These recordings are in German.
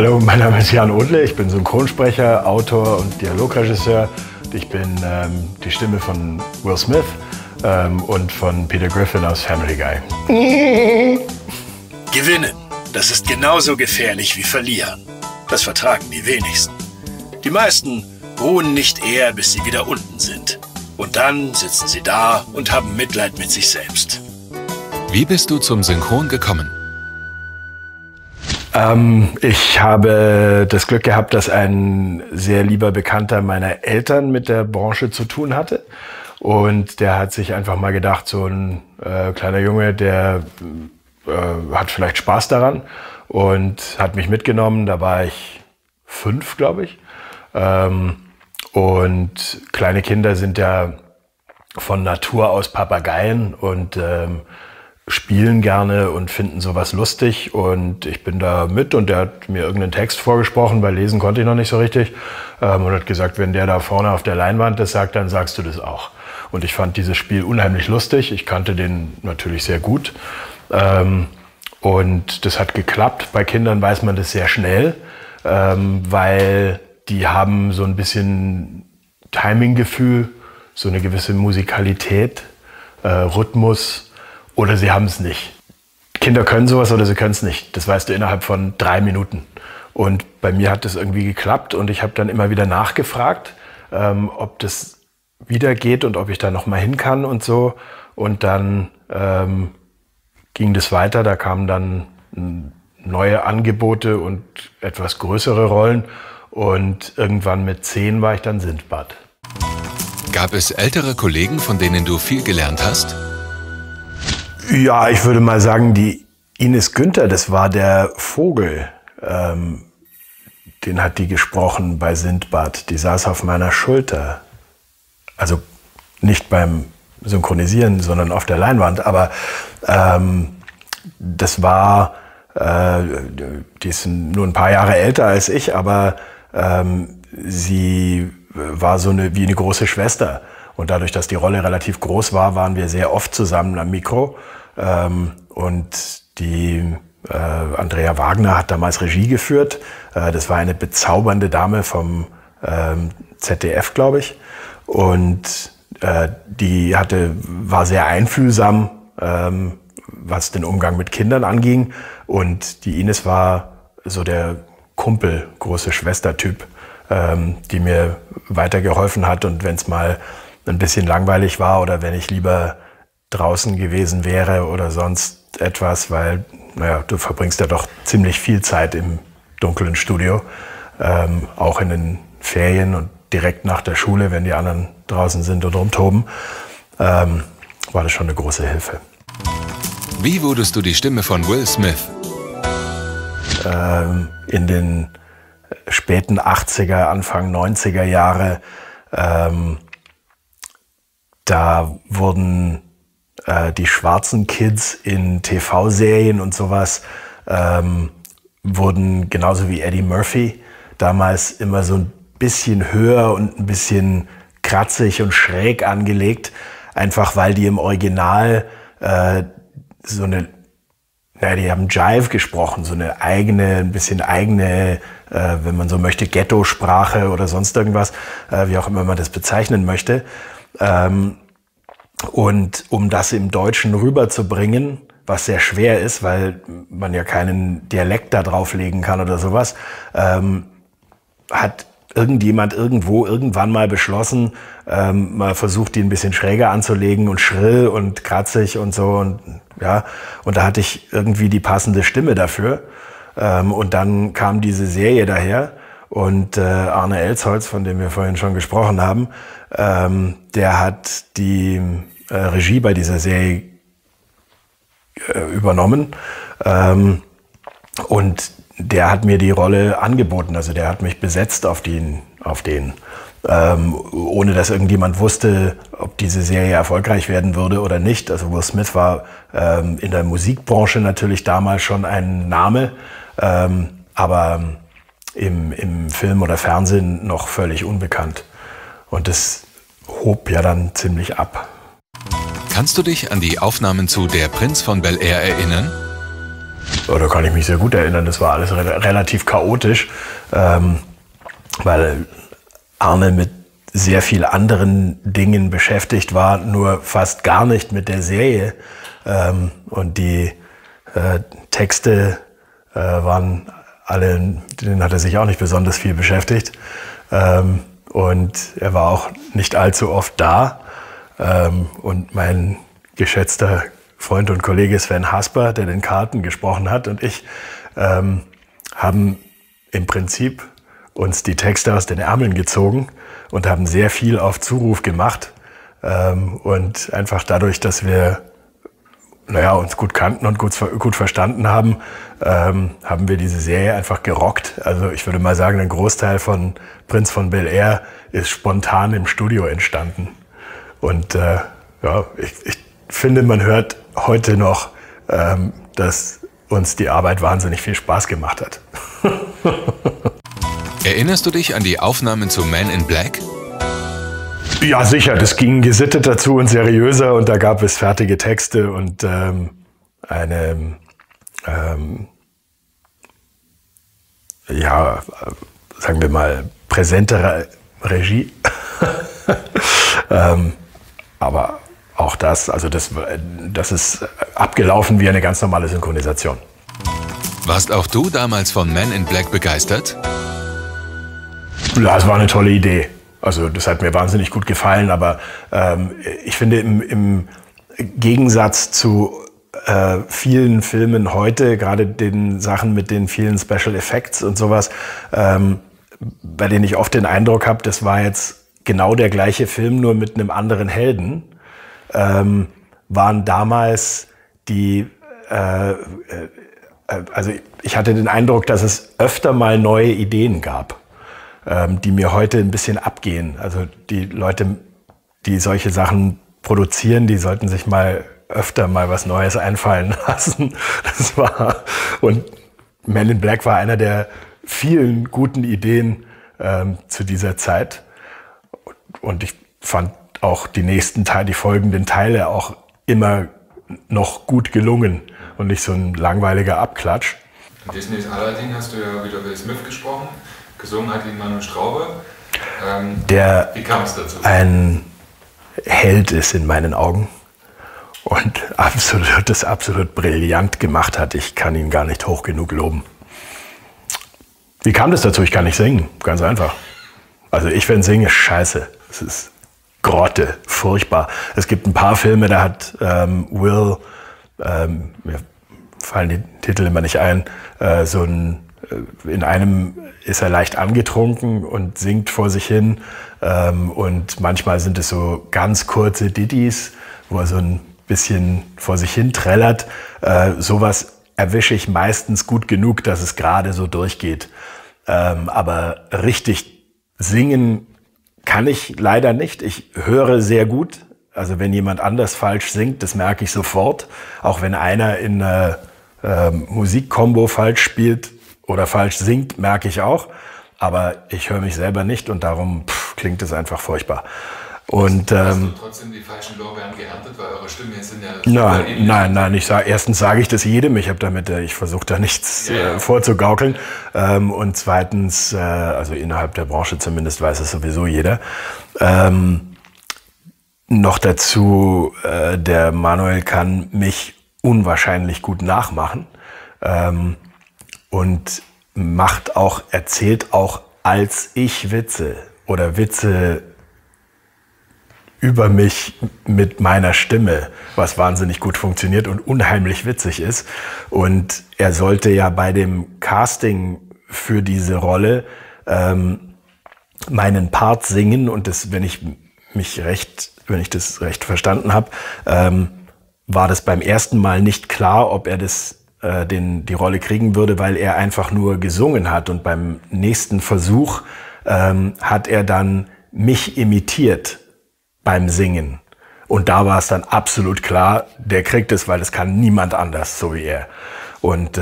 Hallo, mein Name ist Jan Odle, ich bin Synchronsprecher, Autor und Dialogregisseur. Ich bin die Stimme von Will Smith und von Peter Griffin aus Family Guy. Gewinnen, das ist genauso gefährlich wie verlieren. Das vertragen die wenigsten. Die meisten ruhen nicht eher, bis sie wieder unten sind. Und dann sitzen sie da und haben Mitleid mit sich selbst. Wie bist du zum Synchron gekommen? Ich habe das Glück gehabt, dass ein sehr lieber Bekannter meiner Eltern mit der Branche zu tun hatte. Und der hat sich einfach mal gedacht, so ein kleiner Junge, der hat vielleicht Spaß daran. Und hat mich mitgenommen, da war ich 5, glaube ich. Und kleine Kinder sind ja von Natur aus Papageien und spielen gerne und finden sowas lustig. Und ich bin da mit und der hat mir irgendeinen Text vorgesprochen, weil lesen konnte ich noch nicht so richtig. Und hat gesagt, wenn der da vorne auf der Leinwand das sagt, dann sagst du das auch. Und ich fand dieses Spiel unheimlich lustig. Ich kannte den natürlich sehr gut. Und das hat geklappt. Bei Kindern weiß man das sehr schnell, weil die haben so ein bisschen Timing-Gefühl, so eine gewisse Musikalität, Rhythmus, oder sie haben es nicht. Kinder können sowas oder sie können es nicht. Das weißt du innerhalb von 3 Minuten. Und bei mir hat das irgendwie geklappt und ich habe dann immer wieder nachgefragt, ob das wieder geht und ob ich da noch mal hin kann und so. Und dann ging das weiter, da kamen dann neue Angebote und etwas größere Rollen. Und irgendwann mit 10 war ich dann Sindbad. Gab es ältere Kollegen, von denen du viel gelernt hast? Ja, ich würde mal sagen, die Ines Günther, das war der Vogel. Den hat die gesprochen bei Sindbad. Die saß auf meiner Schulter. Also nicht beim Synchronisieren, sondern auf der Leinwand. Aber das war, die ist nur ein paar Jahre älter als ich, aber sie war so eine, wie eine große Schwester. Und dadurch, dass die Rolle relativ groß war, waren wir sehr oft zusammen am Mikro. Und die Andrea Wagner hat damals Regie geführt. Das war eine bezaubernde Dame vom ZDF, glaube ich. Und die war sehr einfühlsam, was den Umgang mit Kindern anging. Und die Ines war so der Kumpel, große Schwester-Typ, die mir weitergeholfen hat. Und wenn es mal ein bisschen langweilig war oder wenn ich lieber draußen gewesen wäre oder sonst etwas, weil, naja, du verbringst ja doch ziemlich viel Zeit im dunklen Studio, auch in den Ferien und direkt nach der Schule, wenn die anderen draußen sind und rumtoben, war das schon eine große Hilfe. Wie wurdest du die Stimme von Will Smith? In den späten 80er, Anfang 90er Jahre, da wurden die schwarzen Kids in TV-Serien und sowas, wurden genauso wie Eddie Murphy damals immer so ein bisschen höher und ein bisschen kratzig und schräg angelegt, einfach weil die im Original so eine, naja, die haben Jive gesprochen, so eine eigene, ein bisschen eigene, wenn man so möchte, Ghetto-Sprache oder sonst irgendwas, wie auch immer man das bezeichnen möchte. Und um das im Deutschen rüberzubringen, was sehr schwer ist, weil man ja keinen Dialekt da drauflegen kann oder sowas, hat irgendjemand irgendwo irgendwann mal beschlossen, mal versucht, die ein bisschen schräger anzulegen und schrill und kratzig und so. Und ja, und da hatte ich irgendwie die passende Stimme dafür. Und dann kam diese Serie daher und Arne Elsholz, von dem wir vorhin schon gesprochen haben, der hat die Regie bei dieser Serie übernommen. Und der hat mir die Rolle angeboten, also der hat mich besetzt auf den. Ohne dass irgendjemand wusste, ob diese Serie erfolgreich werden würde oder nicht. Also Will Smith war in der Musikbranche natürlich damals schon ein Name, aber im Film oder Fernsehen noch völlig unbekannt. Und das hob ja dann ziemlich ab. Kannst du dich an die Aufnahmen zu Der Prinz von Bel-Air erinnern? Da kann ich mich sehr gut erinnern, das war alles relativ chaotisch, weil Arne mit sehr viel anderen Dingen beschäftigt war, nur fast gar nicht mit der Serie. Und die Texte waren alle, denen hat er sich auch nicht besonders viel beschäftigt. Und er war auch nicht allzu oft da. Und mein geschätzter Freund und Kollege Sven Hasper, der den Carlton gesprochen hat, und ich haben im Prinzip uns die Texte aus den Ärmeln gezogen und haben sehr viel auf Zuruf gemacht. Und einfach dadurch, dass wir uns gut kannten und gut verstanden haben, haben wir diese Serie einfach gerockt. Also ich würde mal sagen, ein Großteil von Prinz von Bel-Air ist spontan im Studio entstanden. Und ich finde, man hört heute noch, dass uns die Arbeit wahnsinnig viel Spaß gemacht hat. Erinnerst du dich an die Aufnahmen zu Men in Black? Ja, sicher. Das ging gesittet dazu und seriöser, und da gab es fertige Texte und sagen wir mal, präsentere Regie. Aber auch das, also das ist abgelaufen wie eine ganz normale Synchronisation. Warst auch du damals von Men in Black begeistert? Ja, es war eine tolle Idee. Also das hat mir wahnsinnig gut gefallen, aber ich finde, im Gegensatz zu vielen Filmen heute, gerade den Sachen mit den vielen Special Effects und sowas, bei denen ich oft den Eindruck habe, das war jetzt genau der gleiche Film, nur mit einem anderen Helden, waren damals die... also ich hatte den Eindruck, dass es öfter mal neue Ideen gab, die mir heute ein bisschen abgehen. Also die Leute, die solche Sachen produzieren, die sollten sich mal öfter mal was Neues einfallen lassen. Und Men in Black war einer der vielen guten Ideen zu dieser Zeit. Und ich fand auch die folgenden Teile auch immer noch gut gelungen und nicht so ein langweiliger Abklatsch. In Disney's Aladdin hast du ja wieder Will Smith gesprochen, gesungen hat ihn Manuel Straube. Wie kam es dazu? Ein Held ist in meinen Augen und absolut brillant gemacht hat. Ich kann ihn gar nicht hoch genug loben. Wie kam das dazu? Ich kann nicht singen, ganz einfach. Also ich, wenn singe, scheiße. Es ist Grotte, furchtbar. Es gibt ein paar Filme, da hat Will, mir fallen die Titel immer nicht ein, in einem ist er leicht angetrunken und singt vor sich hin. Und manchmal sind es so ganz kurze Dittis, wo er so ein bisschen vor sich hin trällert. Sowas erwische ich meistens gut genug, dass es gerade so durchgeht. Aber richtig singen kann ich leider nicht. Ich höre sehr gut. Also wenn jemand anders falsch singt, das merke ich sofort. Auch wenn einer in einer Musikkombo falsch spielt oder falsch singt, merke ich auch. Aber ich höre mich selber nicht und darum klingt es einfach furchtbar. Und hast du trotzdem die falschen Lorbeeren geerntet, weil eure Stimmen jetzt sind ja... Nein. Erstens sage ich das jedem. Ich versuche da nichts vorzugaukeln. Und zweitens, also innerhalb der Branche zumindest, weiß es sowieso jeder. Noch dazu, der Manuel kann mich unwahrscheinlich gut nachmachen. Und erzählt auch als ich Witze oder Witze über mich mit meiner Stimme, was wahnsinnig gut funktioniert und unheimlich witzig ist. Und er sollte ja bei dem Casting für diese Rolle meinen Part singen, und das, wenn ich das recht verstanden habe, war das beim ersten Mal nicht klar, ob er die Rolle kriegen würde, weil er einfach nur gesungen hat, und beim nächsten Versuch hat er dann mich imitiert beim Singen. Und da war es dann absolut klar, der kriegt es, weil es kann niemand anders, so wie er. Und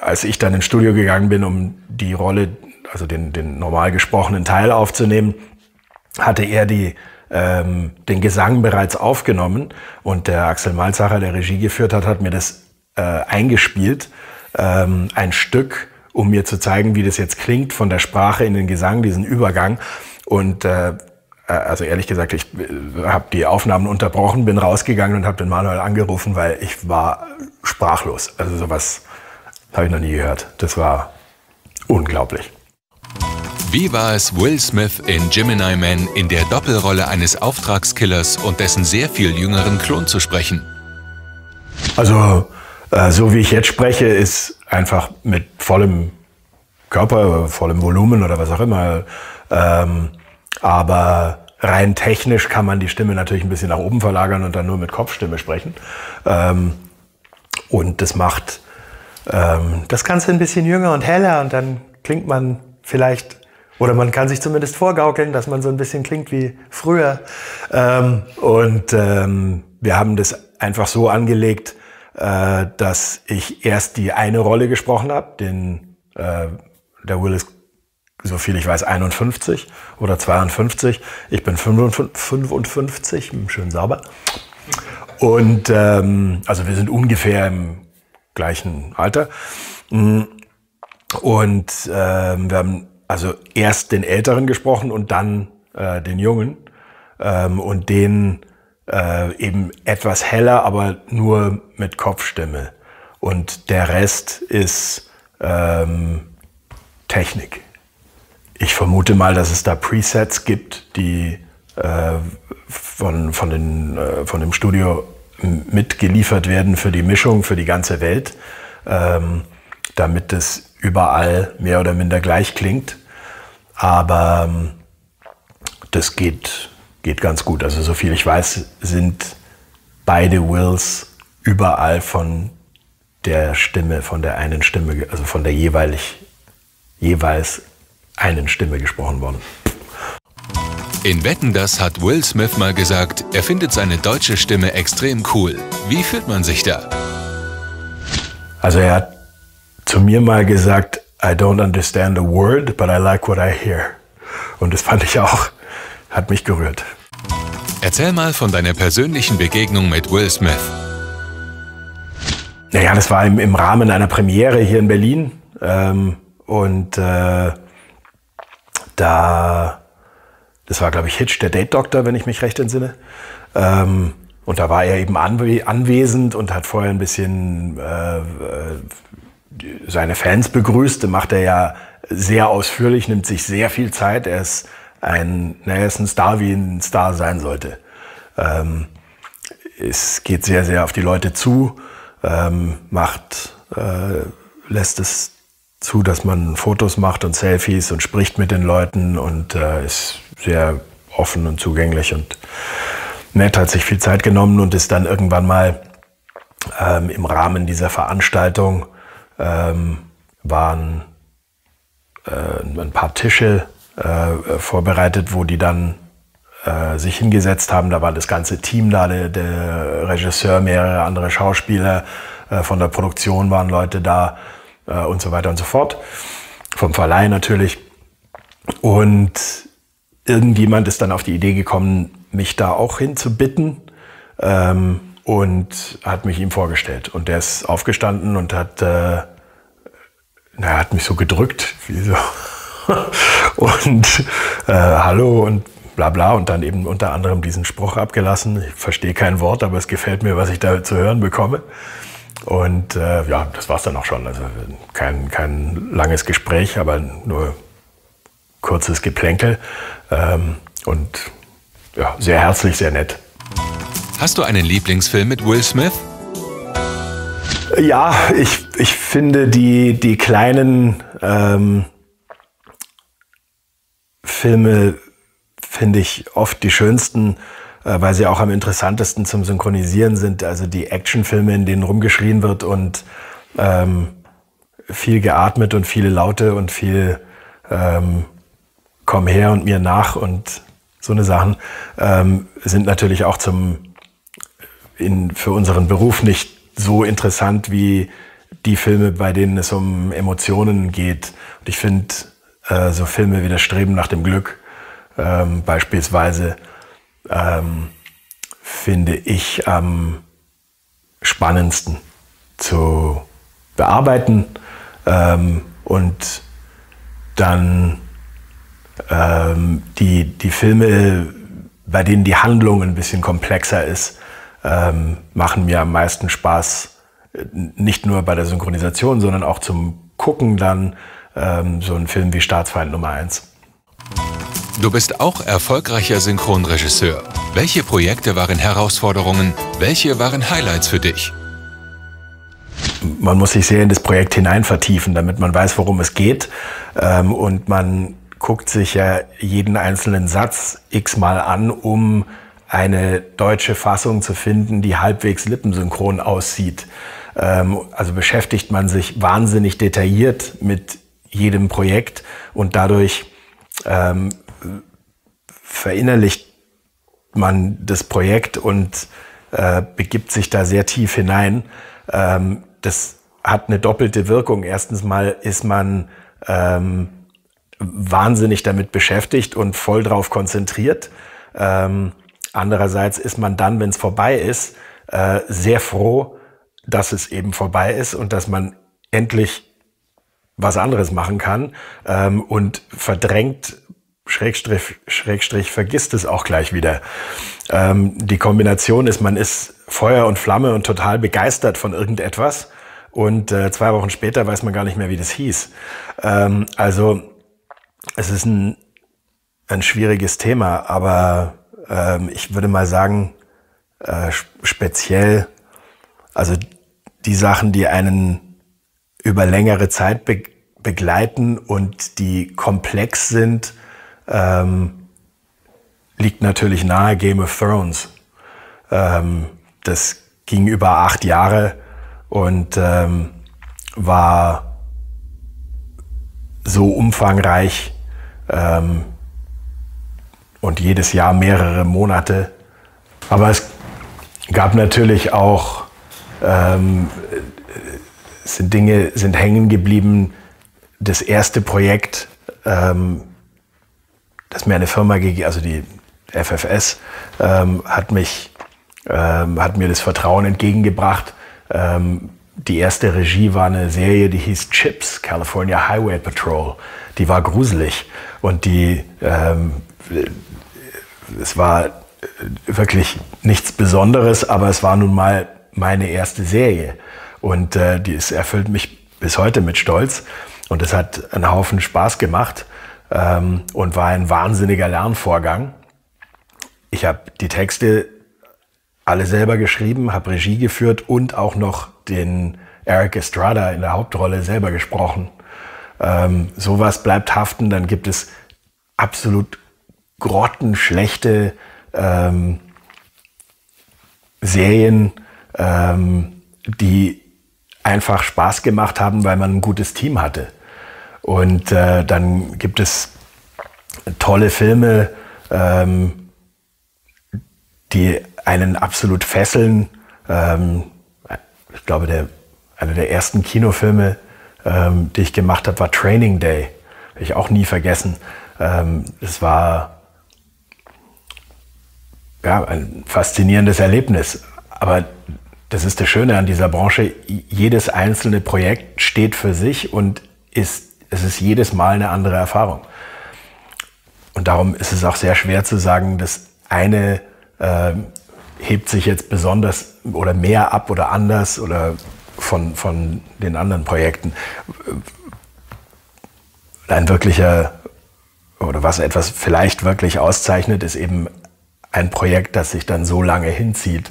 als ich dann ins Studio gegangen bin, um die Rolle, also den normal gesprochenen Teil aufzunehmen, hatte er den Gesang bereits aufgenommen. Und der Axel Malzacher, der Regie geführt hat, hat mir das eingespielt, ein Stück, um mir zu zeigen, wie das jetzt klingt, von der Sprache in den Gesang, diesen Übergang. Und also ehrlich gesagt, ich habe die Aufnahmen unterbrochen, bin rausgegangen und habe den Manuel angerufen, weil ich war sprachlos. Also sowas habe ich noch nie gehört. Das war unglaublich. Wie war es, Will Smith in Gemini Man in der Doppelrolle eines Auftragskillers und dessen sehr viel jüngeren Klon zu sprechen? Also, so wie ich jetzt spreche, ist einfach mit vollem Körper, vollem Volumen oder was auch immer. Aber rein technisch kann man die Stimme natürlich ein bisschen nach oben verlagern und dann nur mit Kopfstimme sprechen. Und das macht das Ganze ein bisschen jünger und heller und dann klingt man vielleicht... Oder man kann sich zumindest vorgaukeln, dass man so ein bisschen klingt wie früher. Wir haben das einfach so angelegt, dass ich erst die eine Rolle gesprochen habe. Der Will ist, so viel ich weiß, 51 oder 52. Ich bin 55, schön sauber. Und also wir sind ungefähr im gleichen Alter. Und wir haben... Also erst den Älteren gesprochen und dann den Jungen und den eben etwas heller, aber nur mit Kopfstimme. Und der Rest ist Technik. Ich vermute mal, dass es da Presets gibt, die von dem Studio mitgeliefert werden für die Mischung, für die ganze Welt, damit es überall mehr oder minder gleich klingt. Aber das geht ganz gut. Also so viel ich weiß, sind beide Wills überall von der Stimme, von der einen Stimme, also von der jeweils einen Stimme gesprochen worden. In Wetten, das hat Will Smith mal gesagt, er findet seine deutsche Stimme extrem cool. Wie fühlt man sich da? Also er hat zu mir mal gesagt, I don't understand a word, but I like what I hear. Und das fand ich auch, hat mich gerührt. Erzähl mal von deiner persönlichen Begegnung mit Will Smith. Naja, das war im Rahmen einer Premiere hier in Berlin. Das war, glaube ich, Hitch, der Date-Doktor, wenn ich mich recht entsinne. Und da war er eben anwesend und hat vorher ein bisschen... seine Fans begrüßt, macht er ja sehr ausführlich, nimmt sich sehr viel Zeit. Er ist ein Star, wie ein Star sein sollte. Es geht sehr, sehr auf die Leute zu, lässt es zu, dass man Fotos macht und Selfies und spricht mit den Leuten und ist sehr offen und zugänglich und nett, hat sich viel Zeit genommen und ist dann irgendwann mal im Rahmen dieser Veranstaltung waren ein paar Tische vorbereitet, wo die dann sich hingesetzt haben. Da war das ganze Team da, der Regisseur, mehrere andere Schauspieler, von der Produktion waren Leute da und so weiter und so fort. Vom Verleih natürlich. Und irgendjemand ist dann auf die Idee gekommen, mich da auch hinzubitten. Und hat mich ihm vorgestellt. Und der ist aufgestanden und hat mich so gedrückt, wie so. Und hallo und bla bla. Und dann eben unter anderem diesen Spruch abgelassen. Ich verstehe kein Wort, aber es gefällt mir, was ich da zu hören bekomme. Und ja, das war's dann auch schon. Also kein langes Gespräch, aber nur kurzes Geplänkel. Und ja, sehr herzlich, sehr nett. Hast du einen Lieblingsfilm mit Will Smith? Ja, ich finde die kleinen Filme, finde ich oft die schönsten, weil sie auch am interessantesten zum Synchronisieren sind. Also die Actionfilme, in denen rumgeschrien wird und viel geatmet und viele Laute und viel komm her und mir nach und so eine Sachen sind natürlich auch für unseren Beruf nicht so interessant wie die Filme, bei denen es um Emotionen geht. Und ich finde so Filme wie Das Streben nach dem Glück beispielsweise finde ich am spannendsten zu bearbeiten und dann die Filme, bei denen die Handlung ein bisschen komplexer ist, machen mir am meisten Spaß, nicht nur bei der Synchronisation, sondern auch zum Gucken dann, so ein Film wie Staatsfeind Nummer 1. Du bist auch erfolgreicher Synchronregisseur. Welche Projekte waren Herausforderungen? Welche waren Highlights für dich? Man muss sich sehr in das Projekt hinein vertiefen, damit man weiß, worum es geht. Und man guckt sich ja jeden einzelnen Satz x-mal an, um eine deutsche Fassung zu finden, die halbwegs lippensynchron aussieht. Also beschäftigt man sich wahnsinnig detailliert mit jedem Projekt und dadurch verinnerlicht man das Projekt und begibt sich da sehr tief hinein. Das hat eine doppelte Wirkung. Erstens mal ist man wahnsinnig damit beschäftigt und voll drauf konzentriert. Andererseits ist man dann, wenn es vorbei ist, sehr froh, dass es eben vorbei ist und dass man endlich was anderes machen kann, und verdrängt, Schrägstrich, vergisst es auch gleich wieder. Die Kombination ist, man ist Feuer und Flamme und total begeistert von irgendetwas und 2 Wochen später weiß man gar nicht mehr, wie das hieß. Also es ist ein schwieriges Thema, aber ich würde mal sagen, speziell, also die Sachen, die einen über längere Zeit begleiten und die komplex sind, liegt natürlich nahe Game of Thrones. Das ging über 8 Jahre und war so umfangreich und jedes Jahr mehrere Monate. Aber es gab natürlich auch Dinge sind hängen geblieben. Das erste Projekt, das mir eine Firma gegeben, also die FFS, hat mir das Vertrauen entgegengebracht. Die erste Regie war eine Serie, die hieß Chips, California Highway Patrol. Die war gruselig und die, es war wirklich nichts Besonderes, aber es war nun mal meine erste Serie. Und das erfüllt mich bis heute mit Stolz und es hat einen Haufen Spaß gemacht und war ein wahnsinniger Lernvorgang. Ich habe die Texte alle selber geschrieben, habe Regie geführt und auch noch den Eric Estrada in der Hauptrolle selber gesprochen. Sowas bleibt haften, dann gibt es absolut grottenschlechte Serien, die einfach Spaß gemacht haben, weil man ein gutes Team hatte. Und dann gibt es tolle Filme, die einen absolut fesseln. Ich glaube, einer der ersten Kinofilme, die ich gemacht habe, war Training Day. Habe ich auch nie vergessen. Es war ja, ein faszinierendes Erlebnis. Aber das ist das Schöne an dieser Branche. Jedes einzelne Projekt steht für sich und es ist jedes Mal eine andere Erfahrung. Und darum ist es auch sehr schwer zu sagen, das eine hebt sich jetzt besonders oder mehr ab oder anders oder von den anderen Projekten. Ein wirklicher, oder was etwas vielleicht wirklich auszeichnet, ist eben ein Projekt, das sich dann so lange hinzieht.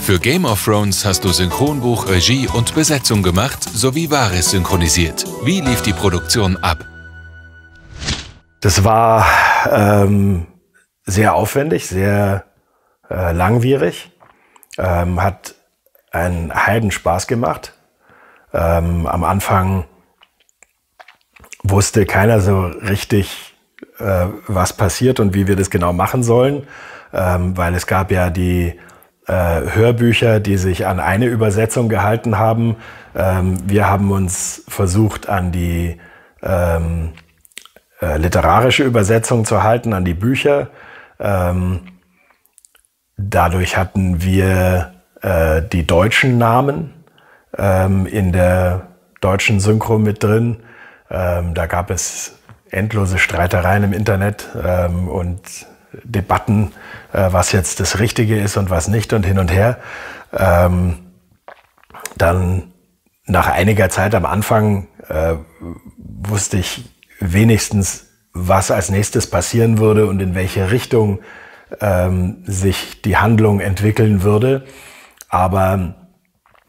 Für Game of Thrones hast du Synchronbuch, Regie und Besetzung gemacht, sowie Varys synchronisiert. Wie lief die Produktion ab? Das war sehr aufwendig, sehr langwierig, hat einen Heidenspaß gemacht. Am Anfang wusste keiner so richtig, was passiert und wie wir das genau machen sollen, weil es gab ja die Hörbücher, die sich an eine Übersetzung gehalten haben. Wir haben uns versucht, an die literarische Übersetzung zu halten, an die Bücher. Dadurch hatten wir die deutschen Namen in der deutschen Synchro mit drin. Da gab es endlose Streitereien im Internet und Debatten, was jetzt das Richtige ist und was nicht und hin und her. Dann nach einiger Zeit am Anfang wusste ich wenigstens, was als nächstes passieren würde und in welche Richtung sich die Handlung entwickeln würde. Aber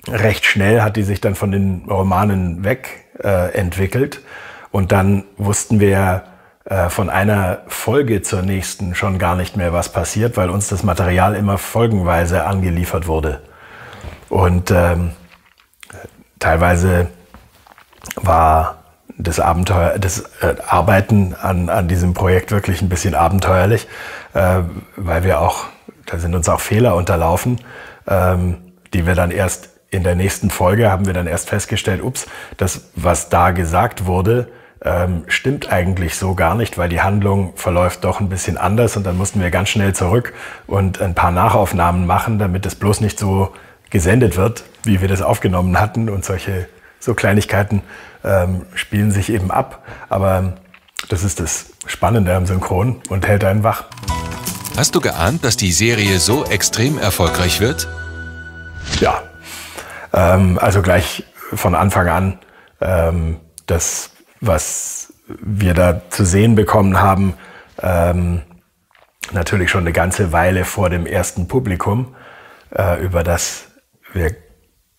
recht schnell hat die sich dann von den Romanen weg entwickelt. Und dann wussten wir von einer Folge zur nächsten schon gar nicht mehr, was passiert, weil uns das Material immer folgenweise angeliefert wurde. Und teilweise war das Abenteuer, das Arbeiten an diesem Projekt wirklich ein bisschen abenteuerlich, weil wir auch, da sind uns auch Fehler unterlaufen, die wir dann erst in der nächsten Folge haben wir dann erst festgestellt, ups, das, was da gesagt wurde, stimmt eigentlich so gar nicht, weil die Handlung verläuft doch ein bisschen anders und dann mussten wir ganz schnell zurück und ein paar Nachaufnahmen machen, damit es bloß nicht so gesendet wird, wie wir das aufgenommen hatten und solche so Kleinigkeiten spielen sich eben ab. Aber das ist das Spannende am Synchron und hält einen wach. Hast du geahnt, dass die Serie so extrem erfolgreich wird? Ja, also gleich von Anfang an das, was wir da zu sehen bekommen haben, natürlich schon eine ganze Weile vor dem ersten Publikum, über das wir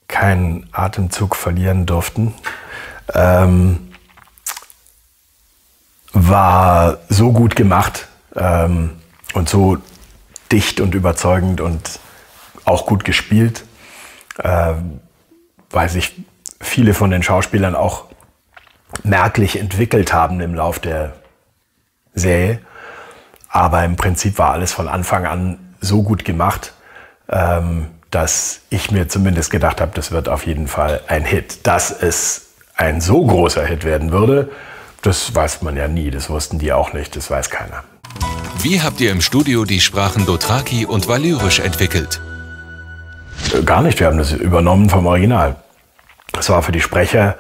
keinen Atemzug verlieren durften, war so gut gemacht und so dicht und überzeugend und auch gut gespielt, weil sich viele von den Schauspielern auch merklich entwickelt haben im Lauf der Serie. Aber im Prinzip war alles von Anfang an so gut gemacht, dass ich mir zumindest gedacht habe, das wird auf jeden Fall ein Hit. Dass es ein so großer Hit werden würde, das weiß man ja nie. Das wussten die auch nicht, das weiß keiner. Wie habt ihr im Studio die Sprachen Dothraki und Valyrisch entwickelt? Gar nicht, wir haben das übernommen vom Original. Das war für die Sprecher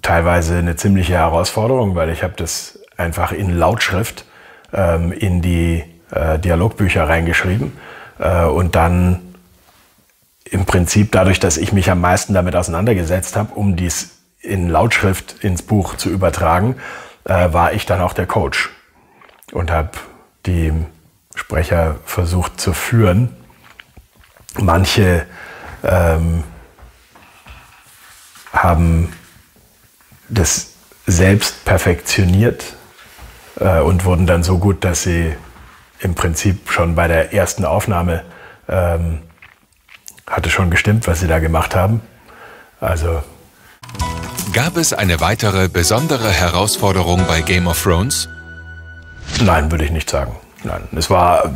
teilweise eine ziemliche Herausforderung, weil ich habe das einfach in Lautschrift in die Dialogbücher reingeschrieben. Und dann im Prinzip dadurch, dass ich mich am meisten damit auseinandergesetzt habe, um dies in Lautschrift ins Buch zu übertragen, war ich dann auch der Coach und habe die Sprecher versucht zu führen. Manche haben das selbst perfektioniert und wurden dann so gut, dass sie im Prinzip schon bei der ersten Aufnahme hatte schon gestimmt, was sie da gemacht haben. Also gab es eine weitere besondere Herausforderung bei Game of Thrones? Nein, würde ich nicht sagen. Nein, es war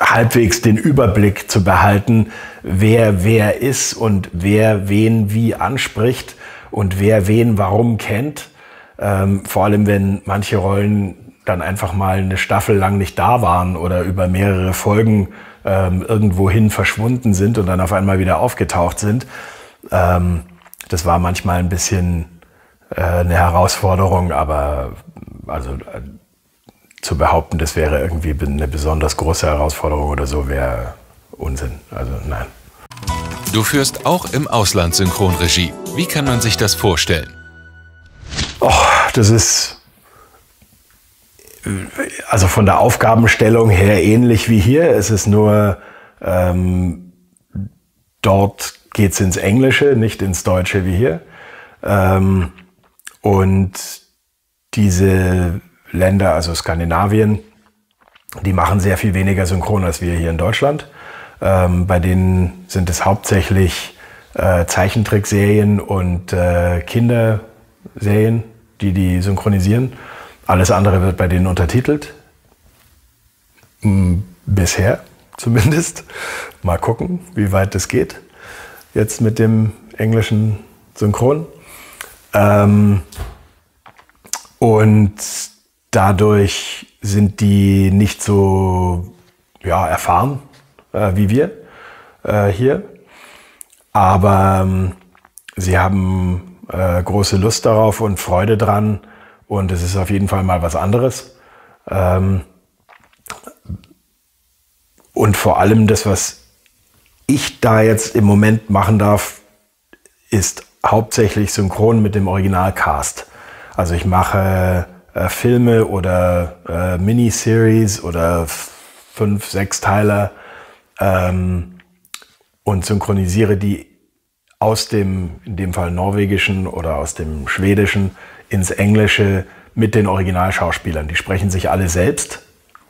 halbwegs den Überblick zu behalten, wer ist und wer wen wie anspricht und wer wen warum kennt. Vor allem, wenn manche Rollen dann einfach mal eine Staffel lang nicht da waren oder über mehrere Folgen irgendwohin verschwunden sind und dann auf einmal wieder aufgetaucht sind. Das war manchmal ein bisschen eine Herausforderung, aber also zu behaupten, das wäre irgendwie eine besonders große Herausforderung oder so, wäre Unsinn. Also nein. Du führst auch im Ausland Synchronregie. Wie kann man sich das vorstellen? Och, das ist also von der Aufgabenstellung her ähnlich wie hier. Es ist nur, dort geht's ins Englische, nicht ins Deutsche wie hier. Und diese Länder, also Skandinavien, die machen sehr viel weniger synchron als wir hier in Deutschland. Bei denen sind es hauptsächlich Zeichentrickserien und Kinderserien, die synchronisieren. Alles andere wird bei denen untertitelt. Bisher zumindest. Mal gucken, wie weit das geht. Jetzt mit dem englischen Synchron. Und dadurch sind die nicht so erfahren wie wir. hier. Aber sie haben große Lust darauf und Freude dran. Und es ist auf jeden Fall mal was anderes. Und vor allem das, was ich da jetzt im Moment machen darf, ist hauptsächlich synchron mit dem Originalcast. Also ich mache Filme oder Miniseries oder 5-6-Teiler und synchronisiere die aus dem, in dem Fall norwegischen oder aus dem schwedischen, ins Englische mit den Originalschauspielern. Die sprechen sich alle selbst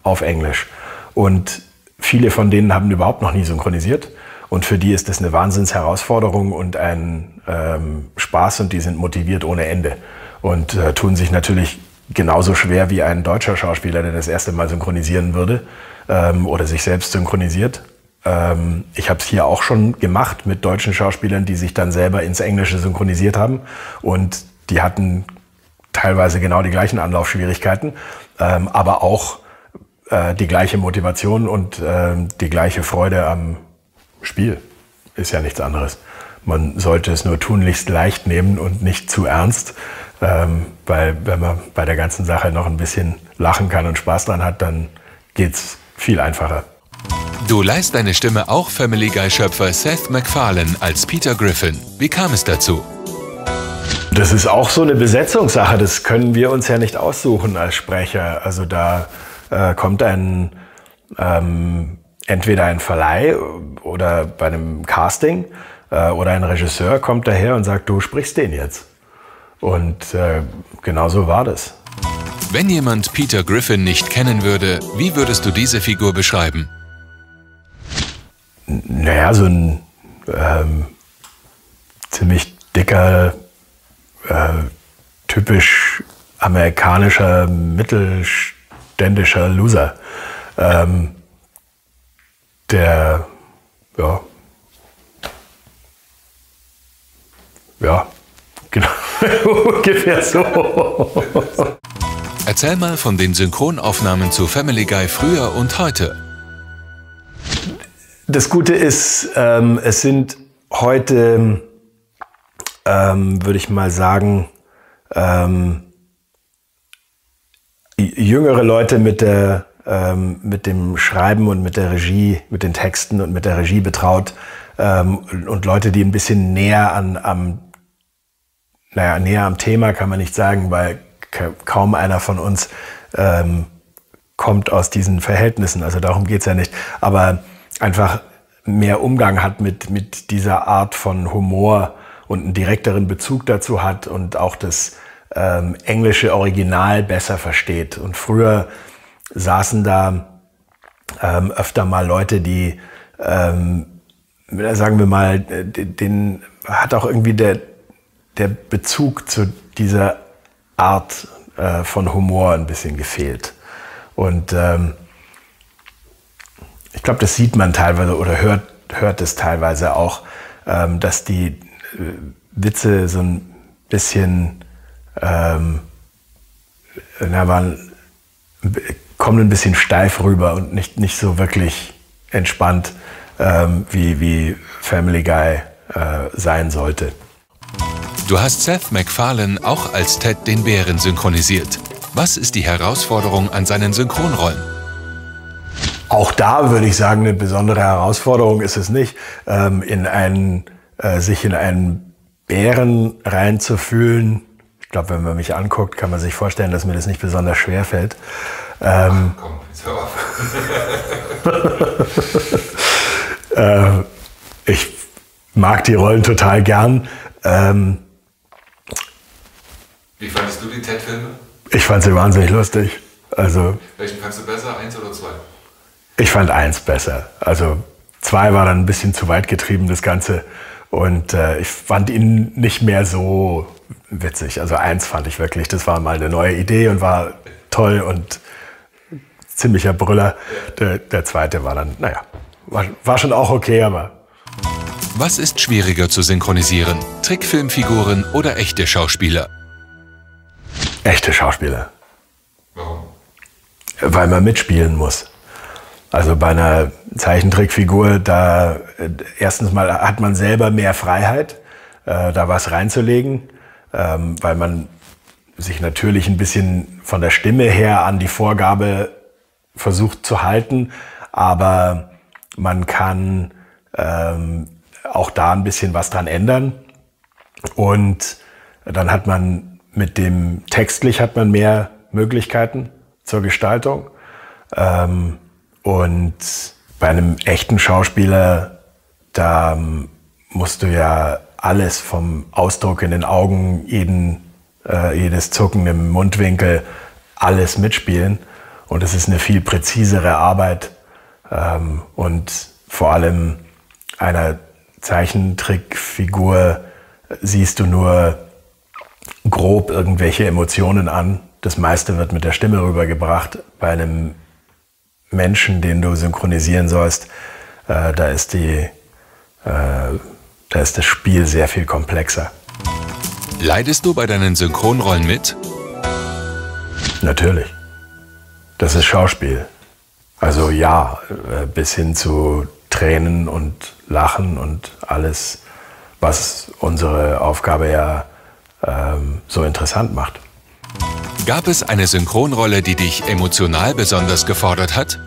auf Englisch. Und viele von denen haben überhaupt noch nie synchronisiert. Und für die ist das eine Wahnsinnsherausforderung und ein Spaß. Und die sind motiviert ohne Ende. Und tun sich natürlich genauso schwer wie ein deutscher Schauspieler, der das erste Mal synchronisieren würde oder sich selbst synchronisiert. Ich habe es hier auch schon gemacht mit deutschen Schauspielern, die sich dann selber ins Englische synchronisiert haben. Und die hatten teilweise genau die gleichen Anlaufschwierigkeiten, aber auch die gleiche Motivation und die gleiche Freude am Spiel. Ist ja nichts anderes. Man sollte es nur tunlichst leicht nehmen und nicht zu ernst, weil wenn man bei der ganzen Sache noch ein bisschen lachen kann und Spaß dran hat, dann geht's viel einfacher. Du leihst deine Stimme auch Family Guy-Schöpfer Seth MacFarlane als Peter Griffin. Wie kam es dazu? Das ist auch so eine Besetzungssache. Das können wir uns ja nicht aussuchen als Sprecher. Also da kommt ein entweder ein Verleih oder bei einem Casting oder ein Regisseur kommt daher und sagt, du sprichst den jetzt. Und genau so war das. Wenn jemand Peter Griffin nicht kennen würde, wie würdest du diese Figur beschreiben? Naja, so ein ziemlich dicker, typisch amerikanischer, mittelständischer Loser, der, ja, genau, ungefähr so. Erzähl mal von den Synchronaufnahmen zu Family Guy früher und heute. Das Gute ist, es sind heute, würde ich mal sagen, jüngere Leute mit dem Schreiben und mit der Regie, mit den Texten und mit der Regie betraut und Leute, die ein bisschen näher am Thema kann man nicht sagen, weil kaum einer von uns kommt aus diesen Verhältnissen, also darum geht es ja nicht, aber einfach mehr Umgang hat mit dieser Art von Humor und einen direkteren Bezug dazu hat und auch das englische Original besser versteht. Und früher saßen da öfter mal Leute, die, sagen wir mal, denen hat auch irgendwie der Bezug zu dieser Art von Humor ein bisschen gefehlt. Und ich glaube, das sieht man teilweise oder hört es teilweise auch, dass die Witze so ein bisschen kommen ein bisschen steif rüber und nicht so wirklich entspannt, wie Family Guy sein sollte. Du hast Seth MacFarlane auch als Ted den Bären synchronisiert. Was ist die Herausforderung an seinen Synchronrollen? Auch da würde ich sagen, eine besondere Herausforderung ist es nicht, sich in einen Bären reinzufühlen. Ich glaube, wenn man mich anguckt, kann man sich vorstellen, dass mir das nicht besonders schwer fällt. Ach, komm, jetzt hör auf. Ich mag die Rollen total gern. Wie fandest du die Ted-Filme? Ich fand sie wahnsinnig lustig. Also, welchen fandst du besser, 1 oder 2? Ich fand 1 besser. Also 2 war dann ein bisschen zu weit getrieben, das Ganze. Und ich fand ihn nicht mehr so witzig. Also 1 fand ich wirklich, das war mal eine neue Idee und war toll und ziemlicher Brüller. Der 2. war dann, naja, war schon auch okay, aber... Was ist schwieriger zu synchronisieren? Trickfilmfiguren oder echte Schauspieler? Echte Schauspieler. Warum? Weil man mitspielen muss. Also bei einer Zeichentrickfigur, da erstens mal hat man selber mehr Freiheit, da was reinzulegen, weil man sich natürlich ein bisschen von der Stimme her an die Vorgabe versucht zu halten, aber man kann auch da ein bisschen was dran ändern. Und dann hat man mit dem textlich hat man mehr Möglichkeiten zur Gestaltung. Und bei einem echten Schauspieler, da musst du ja alles vom Ausdruck in den Augen, jedes Zucken im Mundwinkel, alles mitspielen. Und es ist eine viel präzisere Arbeit. Und vor allem einer Zeichentrickfigur siehst du nur grob irgendwelche Emotionen an. Das meiste wird mit der Stimme rübergebracht. Bei einem Menschen, den du synchronisieren sollst, da ist das Spiel sehr viel komplexer. Leidest du bei deinen Synchronrollen mit? Natürlich. Das ist Schauspiel. Also ja, bis hin zu Tränen und Lachen und alles, was unsere Aufgabe ja so interessant macht. Gab es eine Synchronrolle, die dich emotional besonders gefordert hat?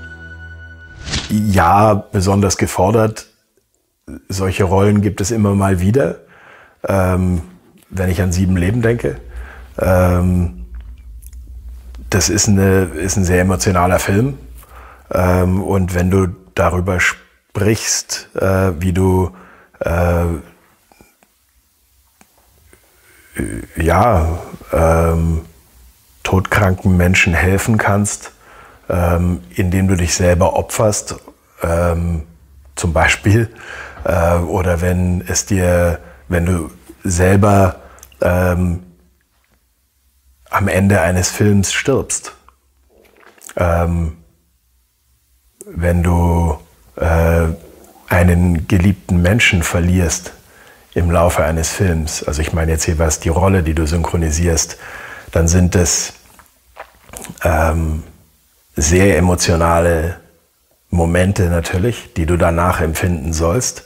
Ja, besonders gefordert. Solche Rollen gibt es immer mal wieder, wenn ich an 7 Leben denke. Das ist ein sehr emotionaler Film. Und wenn du darüber sprichst, wie du todkranken Menschen helfen kannst, indem du dich selber opferst, zum Beispiel, oder wenn du selber am Ende eines Films stirbst, wenn du einen geliebten Menschen verlierst im Laufe eines Films, also ich meine jetzt jeweils die Rolle, die du synchronisierst, dann sind es sehr emotionale Momente natürlich, die du danach empfinden sollst.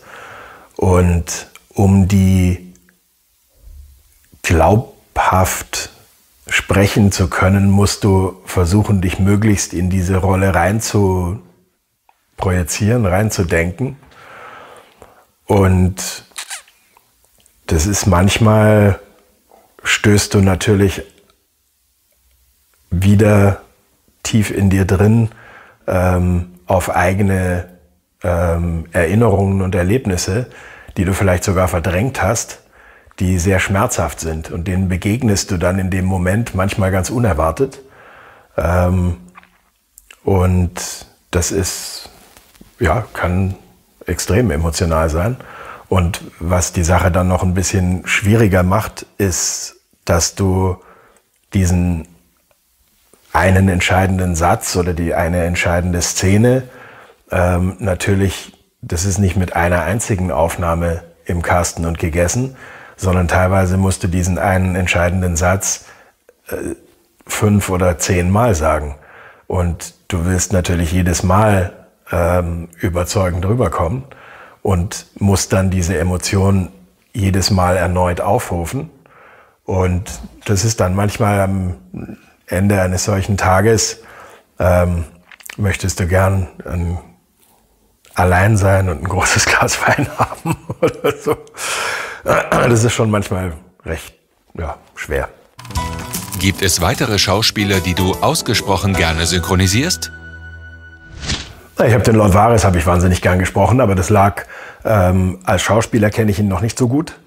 Und um die glaubhaft sprechen zu können, musst du versuchen, dich möglichst in diese Rolle reinzuprojizieren, reinzudenken. Und das ist manchmal, stößt du natürlich wieder tief in dir drin auf eigene Erinnerungen und Erlebnisse, die du vielleicht sogar verdrängt hast, die sehr schmerzhaft sind. Und denen begegnest du dann in dem Moment manchmal ganz unerwartet. Und das ist, ja, kann extrem emotional sein. Und was die Sache dann noch ein bisschen schwieriger macht, ist, dass du diesen einen entscheidenden Satz oder die eine entscheidende Szene natürlich, das ist nicht mit einer einzigen Aufnahme im Kasten und gegessen, sondern teilweise musst du diesen einen entscheidenden Satz 5 oder 10 Mal sagen. Und du willst natürlich jedes Mal überzeugend rüberkommen und musst dann diese Emotion jedes Mal erneut aufrufen. Und das ist dann manchmal am Ende eines solchen Tages möchtest du gern allein sein und ein großes Glas Wein haben oder so. Das ist schon manchmal recht schwer. Gibt es weitere Schauspieler, die du ausgesprochen gerne synchronisierst? Ich habe den Lord Varys wahnsinnig gern gesprochen, aber das lag, als Schauspieler kenne ich ihn noch nicht so gut.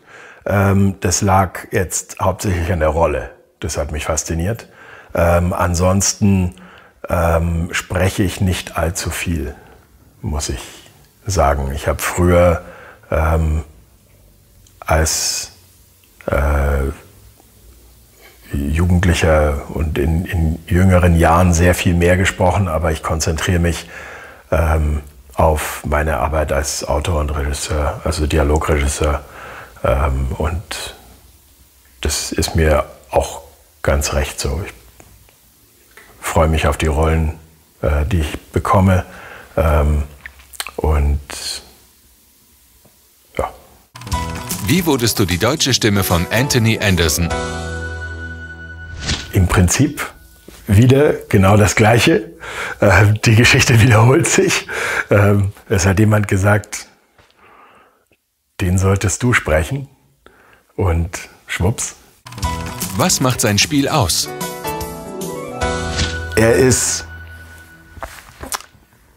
Das lag jetzt hauptsächlich an der Rolle. Das hat mich fasziniert. Ansonsten spreche ich nicht allzu viel, muss ich sagen. Ich habe früher als Jugendlicher und in jüngeren Jahren sehr viel mehr gesprochen, aber ich konzentriere mich auf meine Arbeit als Autor und Regisseur, also Dialogregisseur. Und das ist mir auch ganz recht so. Ich freue mich auf die Rollen, die ich bekomme, Und ja. Wie wurdest du die deutsche Stimme von Anthony Anderson? Im Prinzip wieder genau das Gleiche. Die Geschichte wiederholt sich. Es hat jemand gesagt, den solltest du sprechen. Und schwupps. Was macht sein Spiel aus? Er ist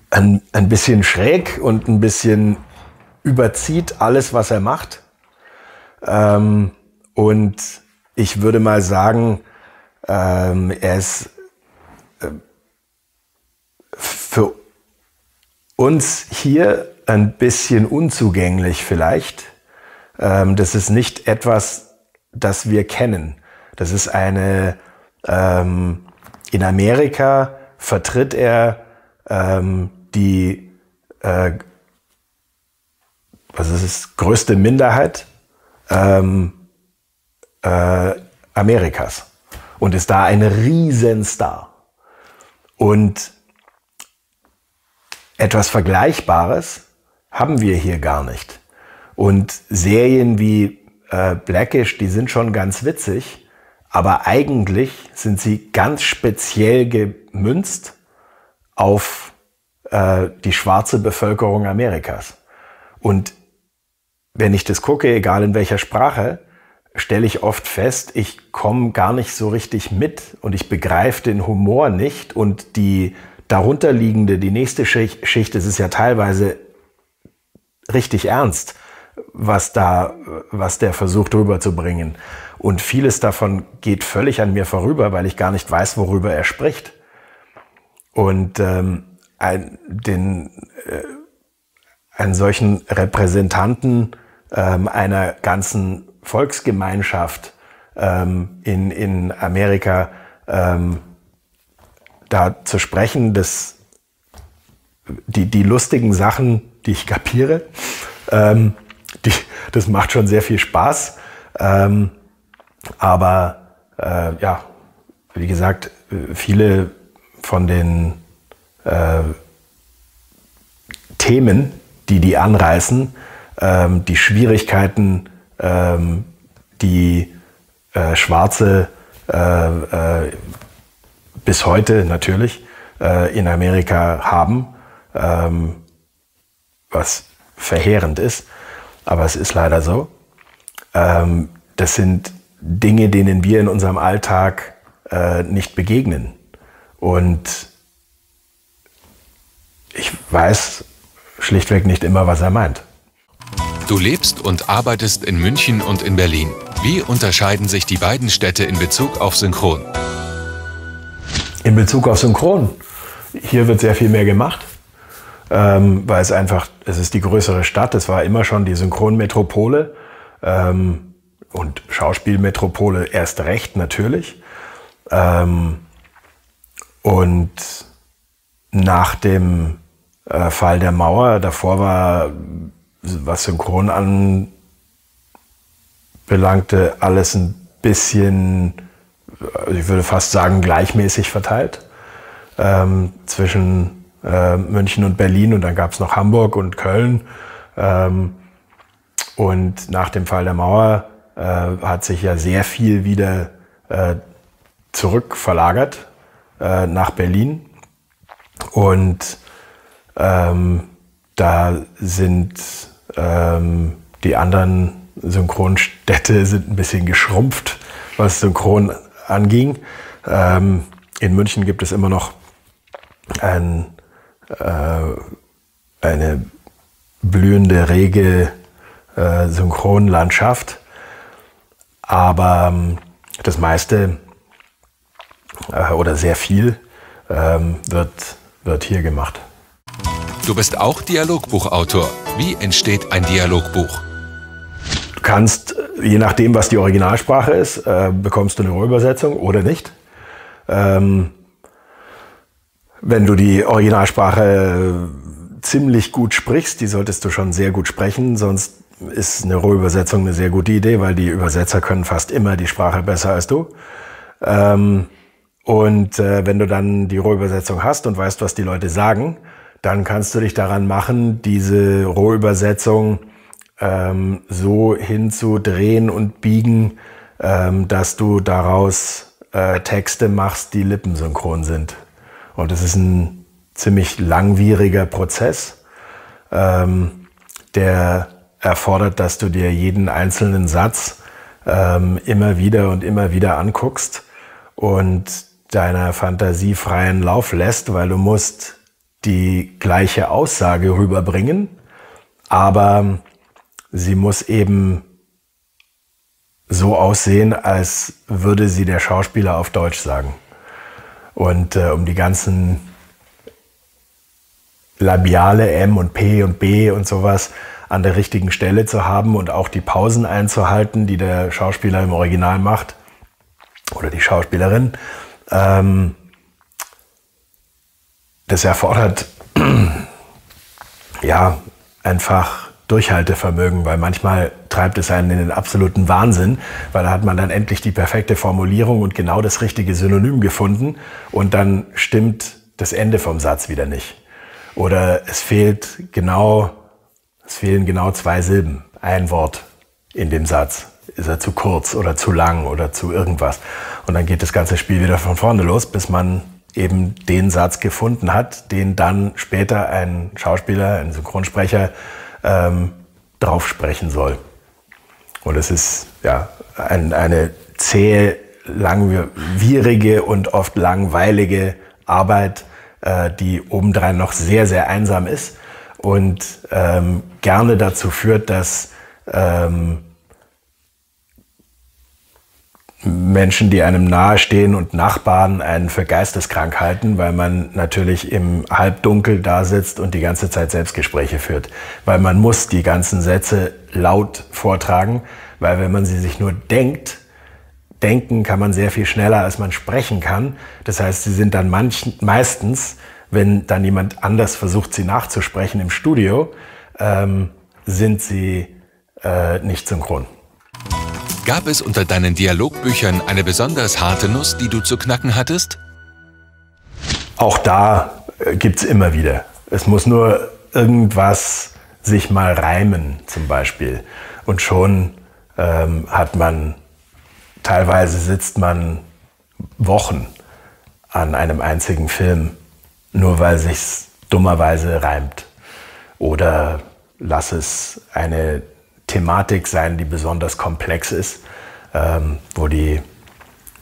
ein bisschen schräg und ein bisschen überzieht alles, was er macht. Und ich würde mal sagen, er ist für uns hier ein bisschen unzugänglich vielleicht. Das ist nicht etwas, das wir kennen. Das ist eine, in Amerika vertritt er die, was ist es, größte Minderheit Amerikas. Und ist da ein Riesenstar. Und etwas Vergleichbares haben wir hier gar nicht. Und Serien wie Black-ish, die sind schon ganz witzig, aber eigentlich sind sie ganz speziell gemünzt auf die schwarze Bevölkerung Amerikas. Und wenn ich das gucke, egal in welcher Sprache, stelle ich oft fest, ich komme gar nicht so richtig mit und ich begreife den Humor nicht und die darunterliegende, die nächste Schicht, es ist ja teilweise richtig ernst, was der versucht rüberzubringen. Und vieles davon geht völlig an mir vorüber, weil ich gar nicht weiß, worüber er spricht. Und einen solchen Repräsentanten einer ganzen Volksgemeinschaft in Amerika da zu sprechen, dass die lustigen Sachen, die ich kapiere, das macht schon sehr viel Spaß. Aber ja, wie gesagt, viele von den Themen, die anreißen, die Schwierigkeiten, die Schwarze bis heute natürlich in Amerika haben, was verheerend ist, aber es ist leider so. Das sind Dinge, denen wir in unserem Alltag nicht begegnen. Und ich weiß schlichtweg nicht immer, was er meint. Du lebst und arbeitest in München und in Berlin. Wie unterscheiden sich die beiden Städte in Bezug auf Synchron? In Bezug auf Synchron? Hier wird sehr viel mehr gemacht, weil es einfach, es ist die größere Stadt, es war immer schon die Synchronmetropole und Schauspielmetropole erst recht natürlich. Und nach dem Fall der Mauer, davor war, was Synchron anbelangte, alles ein bisschen, ich würde fast sagen, gleichmäßig verteilt zwischen München und Berlin, und dann gab es noch Hamburg und Köln. Und nach dem Fall der Mauer hat sich ja sehr viel wieder zurückverlagert nach Berlin. Und da sind die anderen Synchronstädte sind ein bisschen geschrumpft, was Synchron anging. In München gibt es immer noch eine blühende, rege Synchronlandschaft. Aber das meiste oder sehr viel wird hier gemacht. Du bist auch Dialogbuchautor. Wie entsteht ein Dialogbuch? Du kannst, je nachdem, was die Originalsprache ist, bekommst du eine Rohübersetzung oder nicht. Wenn du die Originalsprache ziemlich gut sprichst, die solltest du schon sehr gut sprechen, sonst ist eine Rohübersetzung eine sehr gute Idee, weil die Übersetzer können fast immer die Sprache besser als du. Und wenn du dann die Rohübersetzung hast und weißt, was die Leute sagen, dann kannst du dich daran machen, diese Rohübersetzung so hinzudrehen und biegen, dass du daraus Texte machst, die lippensynchron sind. Und es ist ein ziemlich langwieriger Prozess, der erfordert, dass du dir jeden einzelnen Satz immer wieder anguckst und deiner Fantasie freien Lauf lässt, weil du musst die gleiche Aussage rüberbringen, aber sie muss eben so aussehen, als würde sie der Schauspieler auf Deutsch sagen. Und um die ganzen Labiale M und P und B und sowas an der richtigen Stelle zu haben und auch die Pausen einzuhalten, die der Schauspieler im Original macht oder die Schauspielerin. Das erfordert ja einfach Durchhaltevermögen, weil manchmal treibt es einen in den absoluten Wahnsinn, weil da hat man dann endlich die perfekte Formulierung und genau das richtige Synonym gefunden und dann stimmt das Ende vom Satz wieder nicht. Oder es fehlen genau zwei Silben, ein Wort in dem Satz. Ist er zu kurz oder zu lang oder zu irgendwas? Und dann geht das ganze Spiel wieder von vorne los, bis man eben den Satz gefunden hat, den dann später ein Schauspieler, ein Synchronsprecher drauf sprechen soll. Und es ist ja eine zähe, langwierige und oft langweilige Arbeit, die obendrein noch sehr, sehr einsam ist und gerne dazu führt, dass Menschen, die einem nahestehen und Nachbarn einen für geisteskrank halten, weil man natürlich im Halbdunkel da sitzt und die ganze Zeit Selbstgespräche führt. Weil man muss die ganzen Sätze laut vortragen, weil wenn man sie sich nur denkt, denken kann man sehr viel schneller, als man sprechen kann. Das heißt, sie sind dann meistens, wenn dann jemand anders versucht, sie nachzusprechen im Studio, sind sie nicht synchron. Gab es unter deinen Dialogbüchern eine besonders harte Nuss, die du zu knacken hattest? Auch da gibt's immer wieder. Es muss nur irgendwas sich mal reimen, zum Beispiel. Und schon hat man, teilweise sitzt man Wochen an einem einzigen Film, nur weil sich's dummerweise reimt. Oder lass es eine Thematik sein, die besonders komplex ist, wo die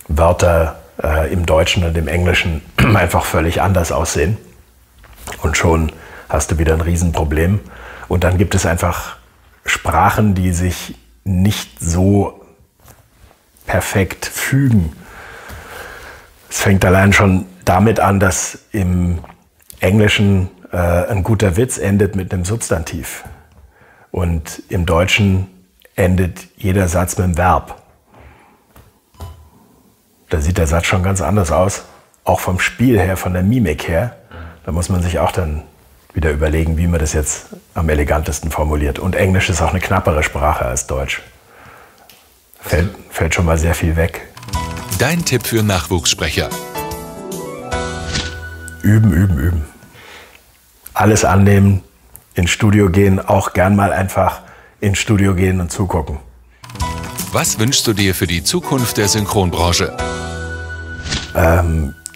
Wörter im Deutschen und im Englischen einfach völlig anders aussehen. Und schon hast du wieder ein Riesenproblem. Und dann gibt es einfach Sprachen, die sich nicht so perfekt fügen. Es fängt allein schon damit an, dass im Englischen ein guter Witz endet mit einem Substantiv. Und im Deutschen endet jeder Satz mit einem Verb. Da sieht der Satz schon ganz anders aus, auch vom Spiel her, von der Mimik her. Da muss man sich auch dann wieder überlegen, wie man das jetzt am elegantesten formuliert. Und Englisch ist auch eine knappere Sprache als Deutsch. Fällt schon mal sehr viel weg. Dein Tipp für Nachwuchssprecher? Üben, üben, üben. Alles annehmen. Ins Studio gehen, auch gern mal einfach ins Studio gehen und zugucken. Was wünschst du dir für die Zukunft der Synchronbranche?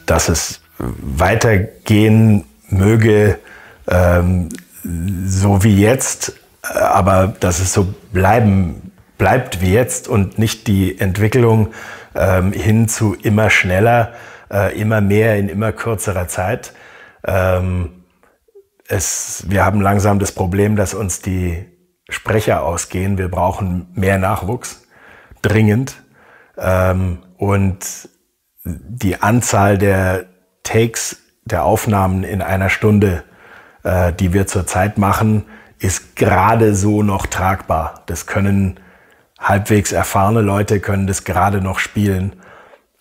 Dass es weitergehen möge, so wie jetzt, aber dass es so bleibt wie jetzt und nicht die Entwicklung hin zu immer schneller, immer mehr in immer kürzerer Zeit. Wir haben langsam das Problem, dass uns die Sprecher ausgehen. Wir brauchen mehr Nachwuchs, dringend. Und die Anzahl der Takes, der Aufnahmen in einer Stunde, die wir zurzeit machen, ist gerade so noch tragbar. Das können halbwegs erfahrene Leute, können das gerade noch spielen.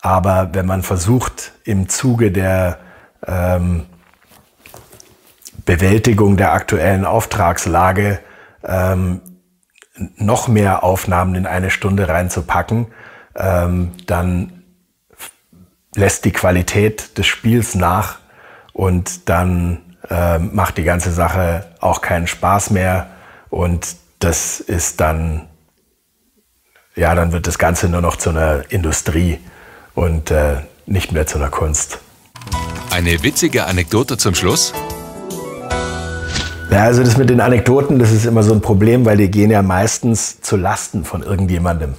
Aber wenn man versucht, im Zuge der Bewältigung der aktuellen Auftragslage noch mehr Aufnahmen in eine Stunde reinzupacken, dann lässt die Qualität des Spiels nach und dann macht die ganze Sache auch keinen Spaß mehr. Und das ist dann, ja, dann wird das Ganze nur noch zu einer Industrie und nicht mehr zu einer Kunst. Eine witzige Anekdote zum Schluss? Ja, also das mit den Anekdoten, das ist immer so ein Problem, weil die gehen ja meistens zu Lasten von irgendjemandem.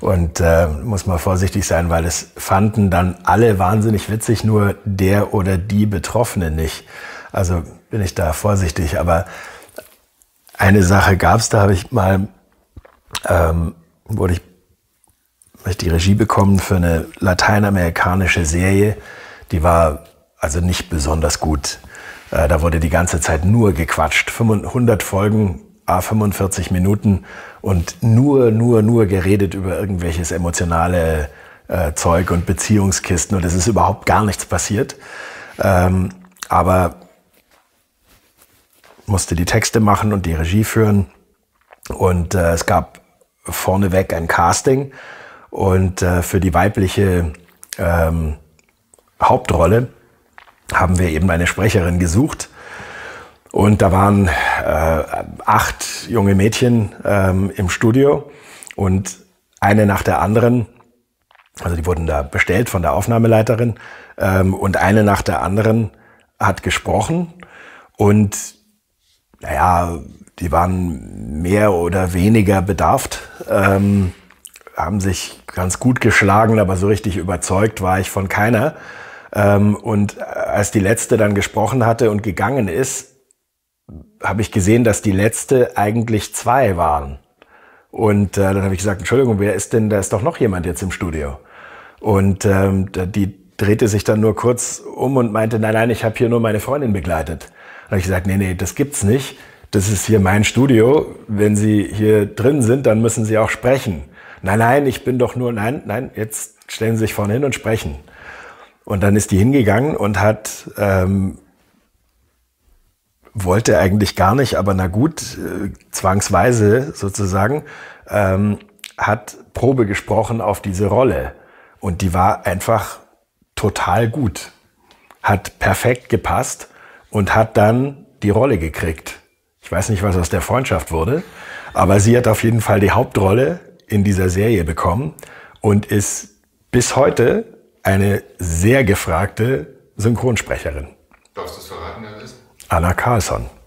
Und muss man vorsichtig sein, weil es fanden dann alle wahnsinnig witzig, nur der oder die Betroffene nicht. Also bin ich da vorsichtig. Aber eine Sache gab es, da habe ich mal, habe ich die Regie bekommen für eine lateinamerikanische Serie. Die war also nicht besonders gut. Da wurde die ganze Zeit nur gequatscht. 100 Folgen, à 45 Minuten und nur geredet über irgendwelches emotionale Zeug und Beziehungskisten. Und es ist überhaupt gar nichts passiert. Aber musste die Texte machen und die Regie führen. Und es gab vorneweg ein Casting. Und für die weibliche Hauptrolle haben wir eben eine Sprecherin gesucht. Und da waren 8 junge Mädchen im Studio und eine nach der anderen, also die wurden da bestellt von der Aufnahmeleiterin, und eine nach der anderen hat gesprochen. Und naja, die waren mehr oder weniger bedarft, haben sich ganz gut geschlagen, aber so richtig überzeugt war ich von keiner. Und als die Letzte dann gesprochen hatte und gegangen ist, habe ich gesehen, dass die Letzte eigentlich 2 waren. Und dann habe ich gesagt, Entschuldigung, wer ist denn, da ist doch noch jemand jetzt im Studio. Und die drehte sich dann nur kurz um und meinte, nein, nein, ich habe hier nur meine Freundin begleitet. Dann habe ich gesagt, nee, nee, das gibt's nicht. Das ist hier mein Studio. Wenn Sie hier drin sind, dann müssen Sie auch sprechen. Nein, nein, ich bin doch nur, nein, nein, jetzt stellen Sie sich vorne hin und sprechen. Und dann ist die hingegangen und hat, wollte eigentlich gar nicht, aber na gut, zwangsweise sozusagen, hat Probe gesprochen auf diese Rolle. Und die war einfach total gut, hat perfekt gepasst und hat dann die Rolle gekriegt. Ich weiß nicht, was aus der Freundschaft wurde, aber sie hat auf jeden Fall die Hauptrolle in dieser Serie bekommen und ist bis heute eine sehr gefragte Synchronsprecherin. Darfst du es verraten, wer das ist? Anna Carlsson.